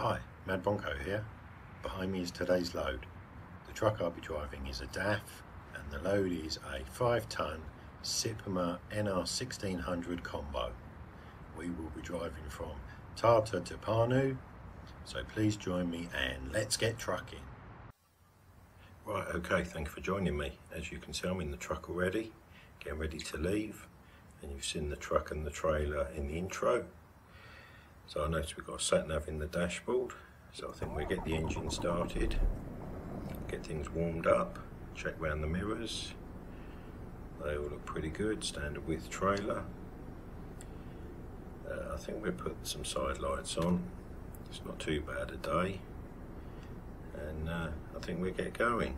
Hi, Mad Bronco here. Behind me is today's load. The truck I'll be driving is a DAF and the load is a 5-ton Sipma NR1600 combo. We will be driving from Tartu to Parnu, so please join me and let's get trucking. Right, okay, thank you for joining me. As you can see, I'm in the truck already, getting ready to leave, and you've seen the truck and the trailer in the intro. So I noticed we've got a sat-nav in the dashboard, so I think we'll get the engine started, get things warmed up, check round the mirrors. They all look pretty good, standard width trailer. I think we'll put some side lights on, it's not too bad a day, and I think we'll get going.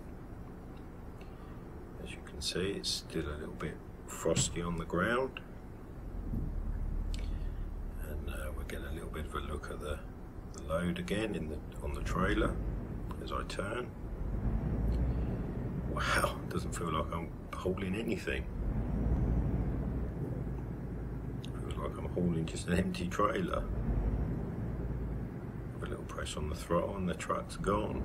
As you can see, it's still a little bit frosty on the ground. Get a little bit of a look at the load again on the trailer as I turn. Wow, it doesn't feel like I'm hauling anything. It feels like I'm hauling just an empty trailer. Have a little press on the throttle and the truck's gone.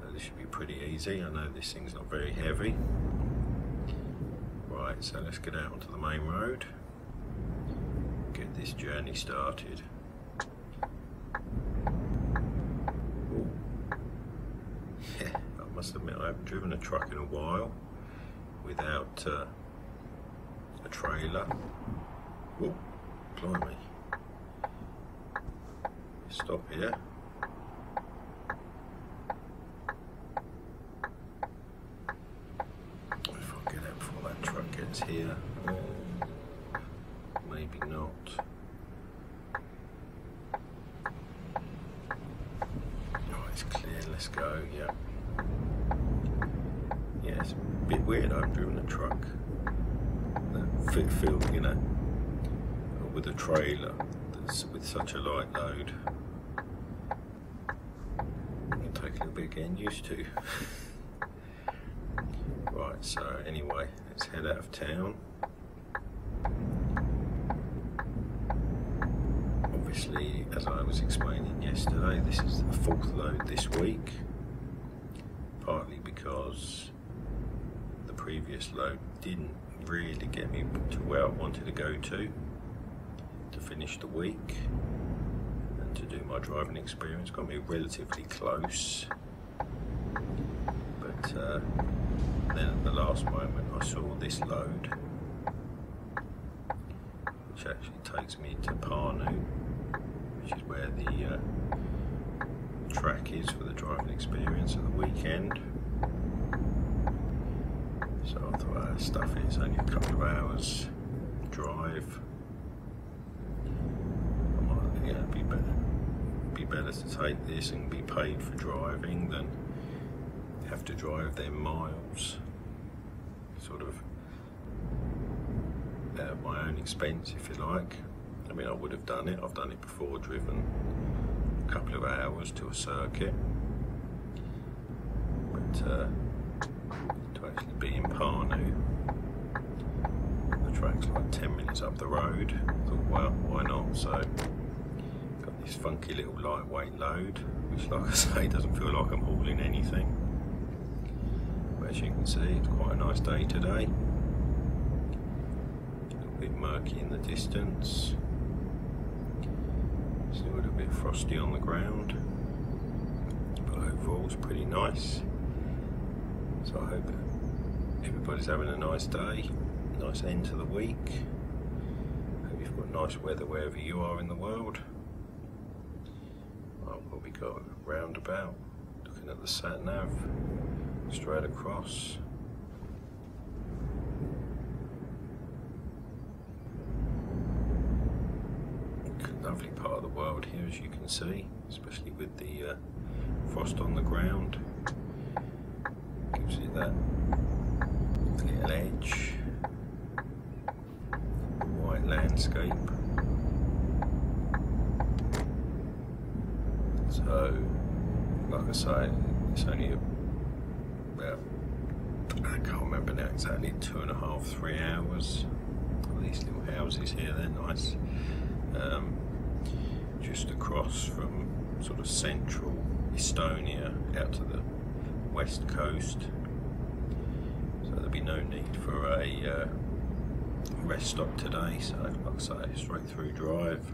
So this should be pretty easy. I know this thing's not very heavy. Right, so let's get out onto the main road. Get this journey started. Ooh. Yeah, I must admit I haven't driven a truck in a while without a trailer. Oh, blimey. Stop here. If I get out before that truck gets here. Maybe not. Oh, it's clear, let's go, yeah. Yeah, it's a bit weird, I've driven a truck. That fit field, you know, with a trailer that's with such a light load. It'll take a little bit of getting used to. Right, so anyway, let's head out of town. Obviously, as I was explaining yesterday, this is the fourth load this week, partly because the previous load didn't really get me to where I wanted to go to finish the week and to do my driving experience. Got me relatively close, but then at the last moment I saw this load, which actually takes me to Parnu, which is where the track is for the driving experience of the weekend. So I thought, stuff it, it's only a couple of hours drive. I might, yeah, be better to take this and be paid for driving than have to drive their miles, sort of at my own expense, if you like. I mean, I would have done it, I've done it before, driven a couple of hours to a circuit, but to actually be in Parnu, the track's like 10 minutes up the road. I thought, well, why not? So, got this funky little lightweight load, which, like I say, doesn't feel like I'm hauling anything, but as you can see, it's quite a nice day today. A little bit murky in the distance. Still a little bit frosty on the ground, but overall it's pretty nice. So I hope everybody's having a nice day, nice end to the week. Hope you've got nice weather wherever you are in the world. Well, what we got? Roundabout, looking at the sat nav, straight across. Lovely part of the world here, as you can see, especially with the frost on the ground. Gives it that little edge, white landscape. So, like I say, it's only about, I can't remember now exactly, 2.5–3 hours. All these little houses here, they're nice. just across from sort of central Estonia out to the west coast, so there'll be no need for a rest stop today. So like I say, straight through drive.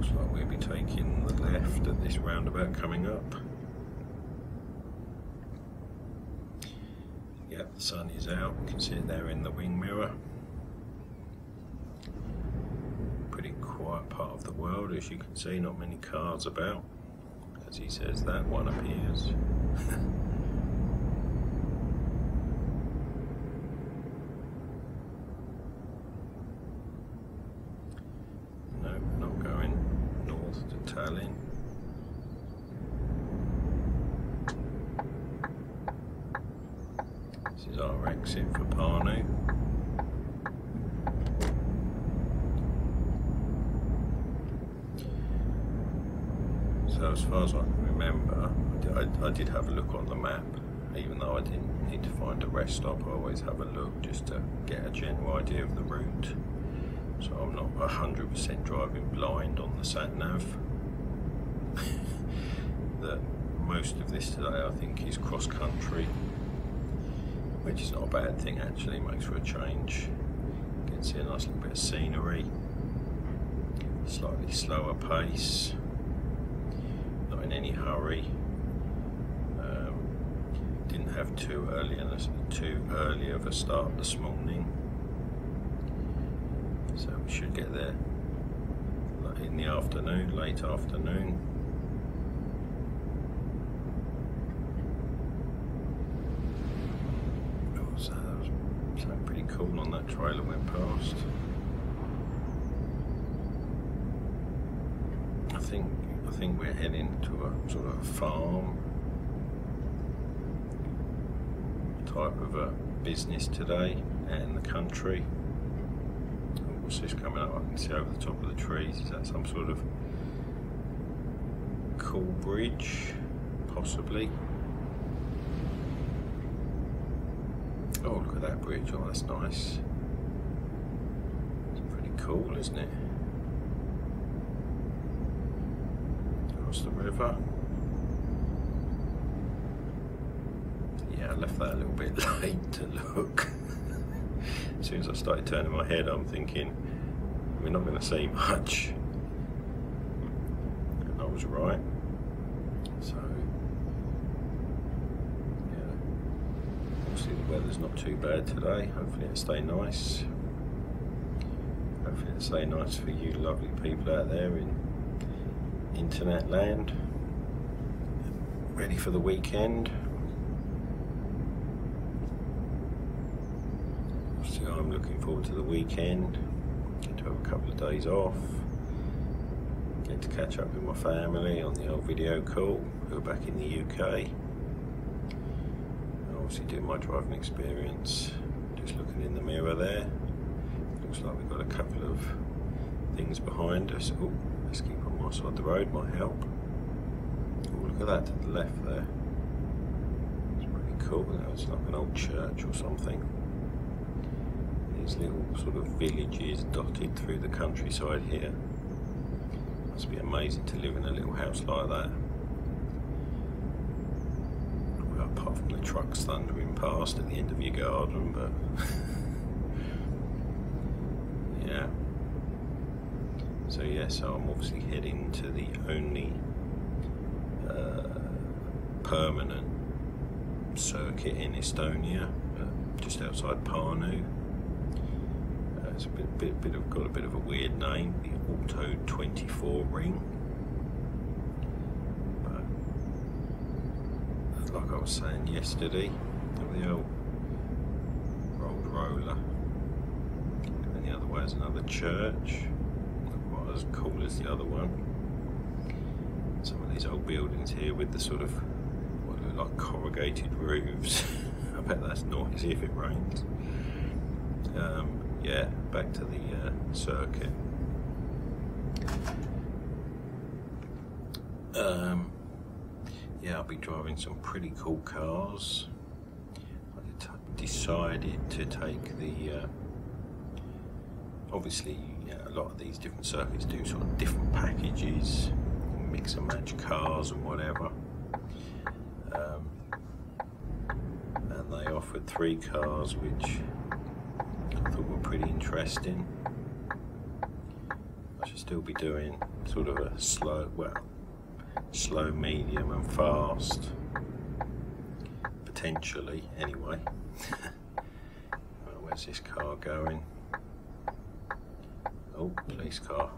Looks like we'll be taking the left at this roundabout coming up. Yep, the sun is out, you can see it there in the wing mirror. Pretty quiet part of the world, as you can see, not many cars about. As he says that, one appears. No, not going north to Tallinn. This is our exit for Parnu. So as far as I can remember, I did have a look on the map, even though I didn't need to find a rest stop. I always have a look just to get a general idea of the route, so I'm not 100% driving blind on the sat-nav. That most of this today I think is cross-country, which is not a bad thing actually, makes for a change. You can see a nice little bit of scenery, slightly slower pace, not in any hurry. Didn't have too early of a start this morning, so we should get there in the afternoon, late afternoon. Cool on that trailer went past. I think we're heading to a sort of farm type of a business today, out in the country. What's this coming up? I can see over the top of the trees. Is that some sort of cool bridge, possibly? Oh, look at that bridge, oh that's nice. It's pretty cool, isn't it? Across the river. Yeah, I left that a little bit late to look. As soon as I started turning my head, I'm thinking, we're not going to see much. And I was right. So. The weather's not too bad today, hopefully it'll stay nice. Hopefully it'll stay nice for you lovely people out there in internet land. Ready for the weekend. Obviously I'm looking forward to the weekend. Get to have a couple of days off. Get to catch up with my family on the old video call, who are back in the UK. Obviously doing my driving experience, just looking in the mirror there. Looks like we've got a couple of things behind us. Oh, let's keep on my side of the road, might help. Oh, look at that to the left there. It's pretty cool, it's like an old church or something. These little sort of villages dotted through the countryside here. Must be amazing to live in a little house like that. Apart from the trucks thundering past at the end of your garden, but yeah. So yeah, so I'm obviously heading to the only permanent circuit in Estonia, just outside Parnu. It's got a bit of a weird name, the Auto 24 Ring. Like I was saying yesterday, the old rolled roller, and the other way is another church, not quite as cool as the other one. Some of these old buildings here with the sort of what look like corrugated roofs. I bet that's noisy if it rains. Yeah, back to the circuit. Yeah, I'll be driving some pretty cool cars. I decided to take the obviously lot of these different circuits do sort of different packages, mix and match cars and whatever. And they offered 3 cars which I thought were pretty interesting. I should still be doing sort of a slow, well, slow, medium and fast, potentially anyway. Well, where's this car going? Oh, police car,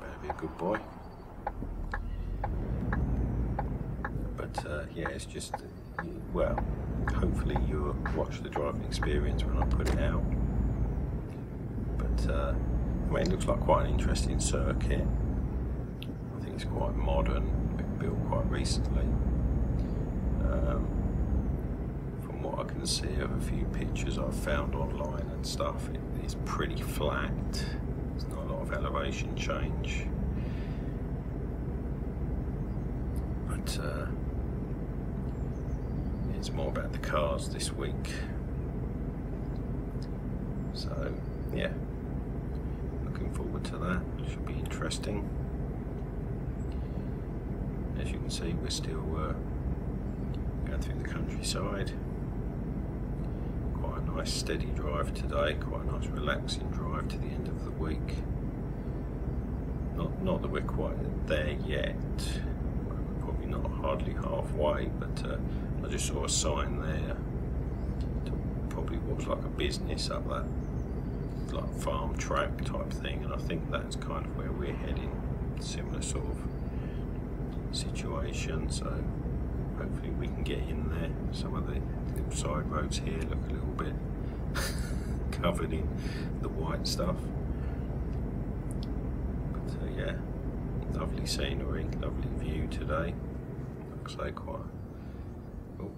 better be a good boy. But yeah, it's just, well, hopefully you'll watch the driving experience when I put it out. But I mean, it looks like quite an interesting circuit. I think it's quite modern, built quite recently. From what I can see of a few pictures I've found online and stuff, it's pretty flat. There's not a lot of elevation change. But it's more about the cars this week. So yeah, looking forward to that. Should be interesting. As you can see, we're still going through the countryside. Quite a nice steady drive today, quite a nice relaxing drive to the end of the week. Not that we're quite there yet, we're probably not hardly halfway, but I just saw a sign there to probably what was like a business up that like farm track type thing, and I think that's kind of where we're heading, similar sort of situation. So hopefully we can get in there. Some of the side roads here look a little bit covered in the white stuff, but yeah, lovely scenery, lovely view today. Looks like quite, oh,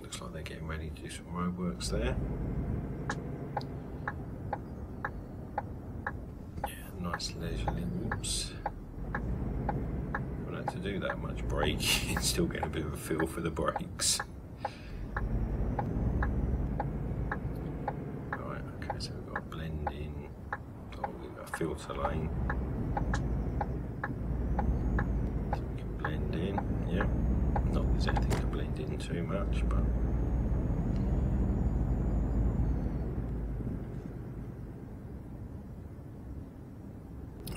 looks like they're getting ready to do some roadworks there. Yeah, nice leisurely, oops, to do that much braking, still get a bit of a feel for the brakes. Right, okay, so we've got a blend in, oh, we've got a filter lane. So we can blend in, yeah. Not that there's anything to blend in too much, but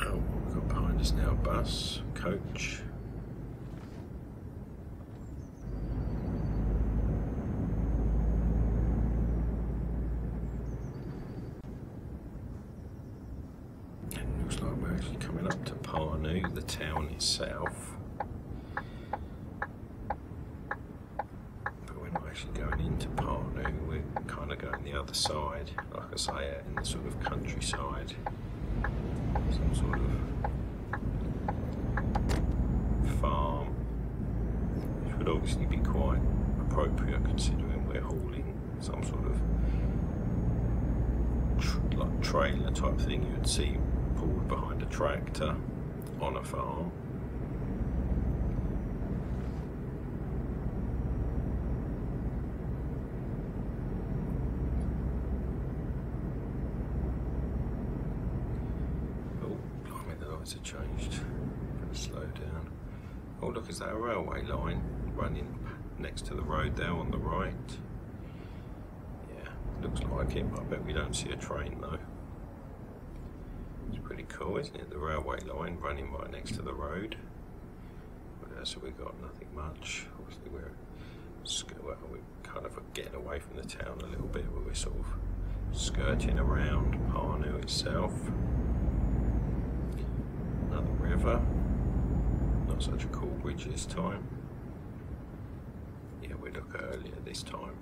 oh, what we've got behind us now, bus, coach. The town itself, but we're not actually going into Parnu, we're kind of going the other side, like I say, in the sort of countryside, some sort of farm, which would obviously be quite appropriate considering we're hauling some sort of like trailer type thing you would see pulled behind a tractor on a farm. Oh, blimey, the lights have changed. I'm going to slow down. Oh, look, is that a railway line running next to the road there on the right? Yeah, looks like it, but I bet we don't see a train though. It's pretty cool, isn't it? The railway line running right next to the road. What else have we got? Nothing much. Obviously we're kind of getting away from the town a little bit, but we're sort of skirting around Parnu itself. Another river. Not such a cool bridge this time. Yeah, we look earlier this time.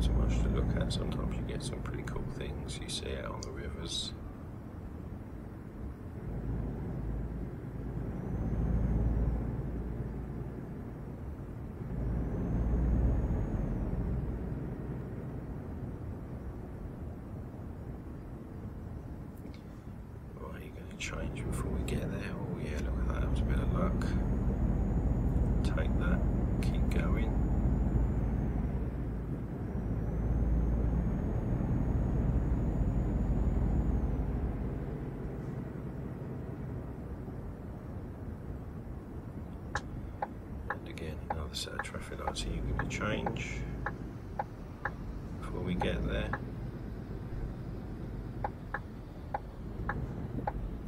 So much to look at. Sometimes you get some pretty cool things you see out on the rivers. Well, are you going to change before we get there? Oh yeah, look at that, that was a bit of luck. Take that, keep going. another set of traffic lights, so you give it a change before we get there.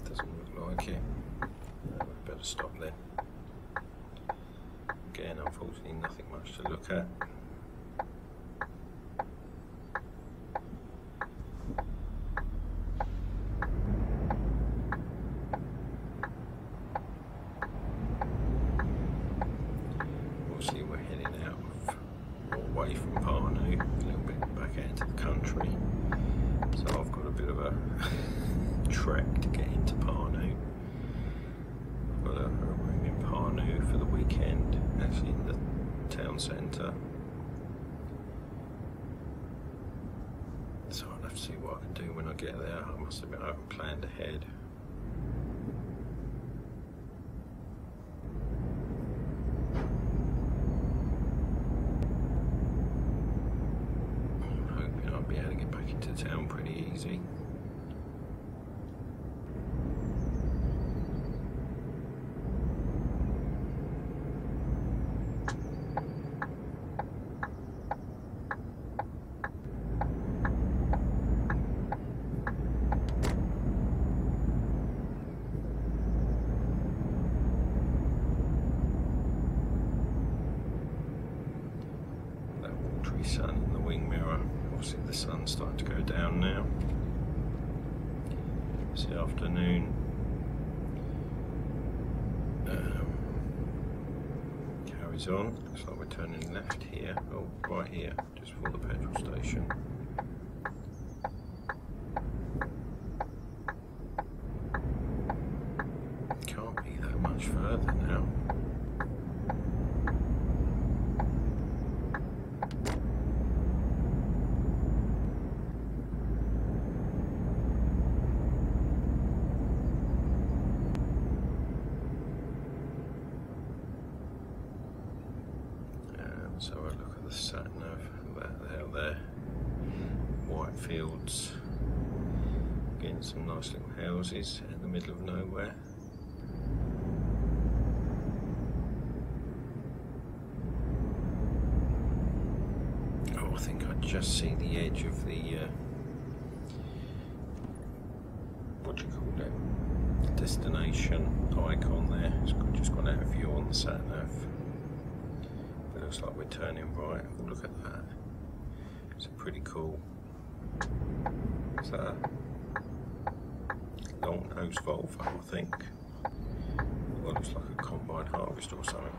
Doesn't look like it. We better stop then. Again, unfortunately, nothing much to look at. Sun in the wing mirror. Obviously the sun's starting to go down now. It's the afternoon. Carries on. Looks like we're turning left here. Oh, right here, just for the petrol station. Can't be that much further now. Houses in the middle of nowhere. Oh, I think I just see the edge of the what do you call it? Destination icon there. It's just gone out of view on the sat nav. But it looks like we're turning right. Oh, look at that. It's a pretty cool. Is that a long-nosed Volvo, I think. Well, looks like a combine harvest or something.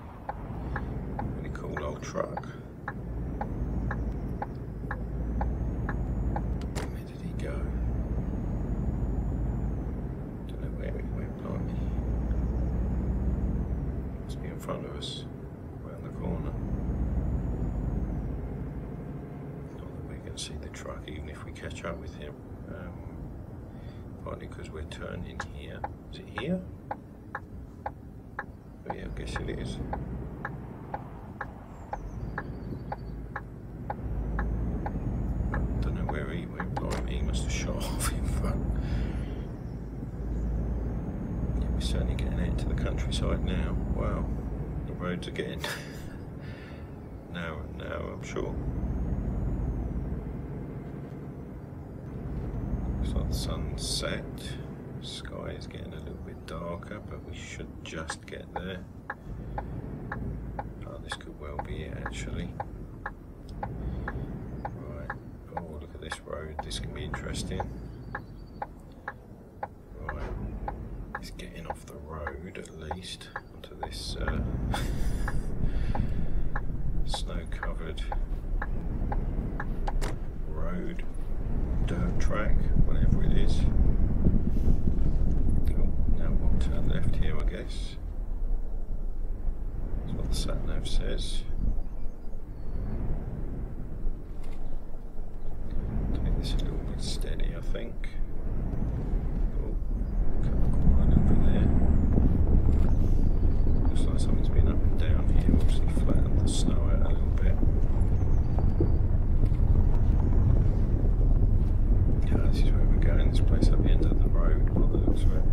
Really cool old truck. Where did he go? Don't know where he went, blimey. Must be in front of us, round the corner. Not that we can see the truck, even if we catch up with him. Partly because we're turning here. Is it here? Oh yeah, I guess it is. I don't know where he went, blimey, he must have shot off in front. Yeah, we're certainly getting out to the countryside now. Wow, the roads are getting narrow, I'm sure. Sunset. Sky is getting a little bit darker, but we should just get there. Oh, this could well be it actually. Right. Oh, look at this road. This can be interesting. Right. It's getting off the road at least onto this snow-covered road. Dirt track, whatever it is. Cool. Now we'll turn left here, I guess. That's what the sat nav says. Take this a little bit steady, I think. Oh, cut the corner over there. Looks like something's been up and down here, obviously flattened the snow out a little bit. This is where we're going, this place at the end of the road, by the looks of it.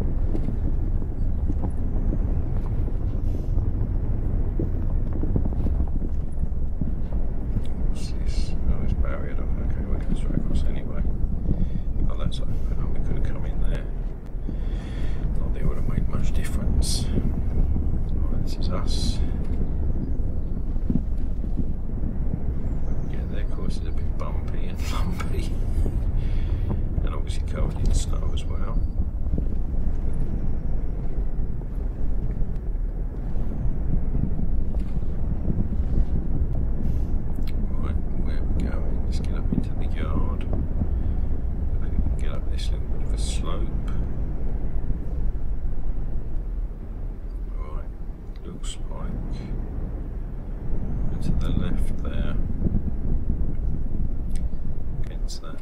looks like. To the left there, against that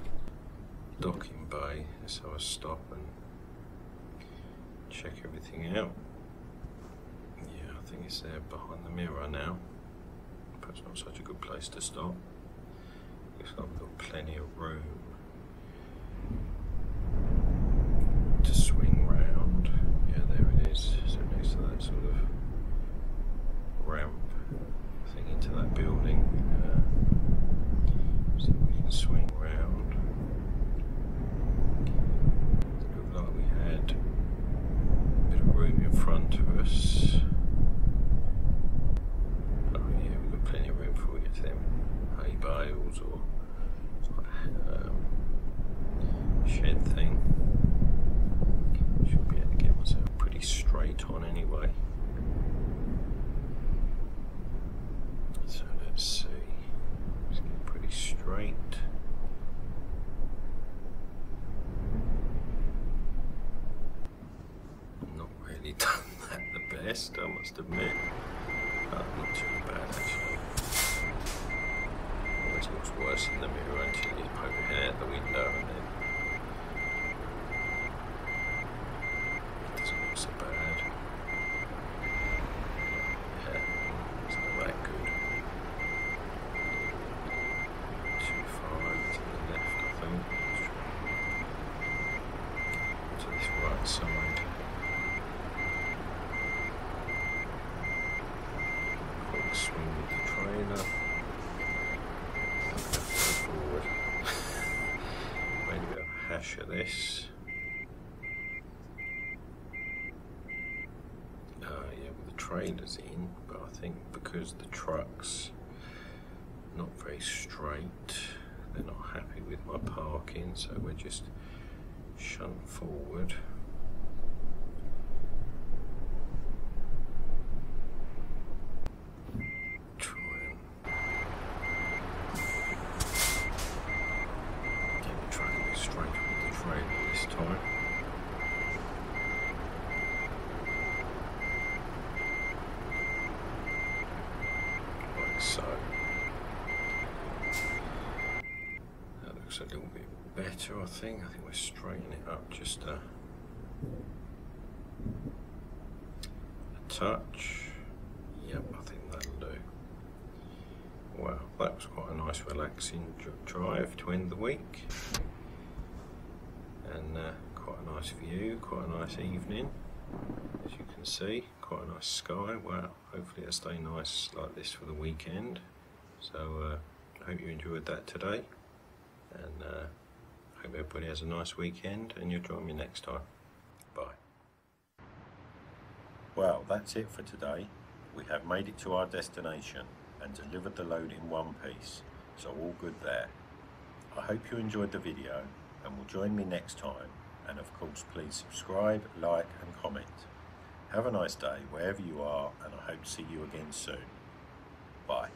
docking bay. Let's have a stop and check everything out. Yeah, I think it's there behind the mirror now. Perhaps not such a good place to stop. Looks like we've got plenty of room to swing round. Yeah, there it is. So next to that sort of ramp thing into that building. So we can swing round. It looked like we had a bit of room in front of us. Oh yeah, we've got plenty of room before we get to them hay bales or shed thing. Should be able to get myself pretty straight on anyway. So let's see. Let's get pretty straight. Not really done that the best, I must admit. But not too bad actually. Always looks worse in the mirror until you poke your head out the window and then so bad. Yeah, it's not that good. Too far over to the left, I think. To this right side. Quick swing with the trailer. Go forward. Maybe a bit of a hash of this. Trailers in, but I think because the truck's not very straight, they're not happy with my parking, so we're just shunt forward. Try and get the truck a bit straight with the trailer this time. So that looks a little bit better, I think. I think we're straightening it up just a touch. Yep, I think that'll do. Wow, that was quite a nice relaxing drive to end the week. And quite a nice view, quite a nice evening. As you can see, quite a nice sky. Well, hopefully it'll stay nice like this for the weekend. So I hope you enjoyed that today, and hope everybody has a nice weekend, and you'll join me next time. Bye. Well, that's it for today. We have made it to our destination and delivered the load in one piece, so all good there. I hope you enjoyed the video and will join me next time. And of course, please subscribe, like and comment. Have a nice day wherever you are, and I hope to see you again soon. Bye.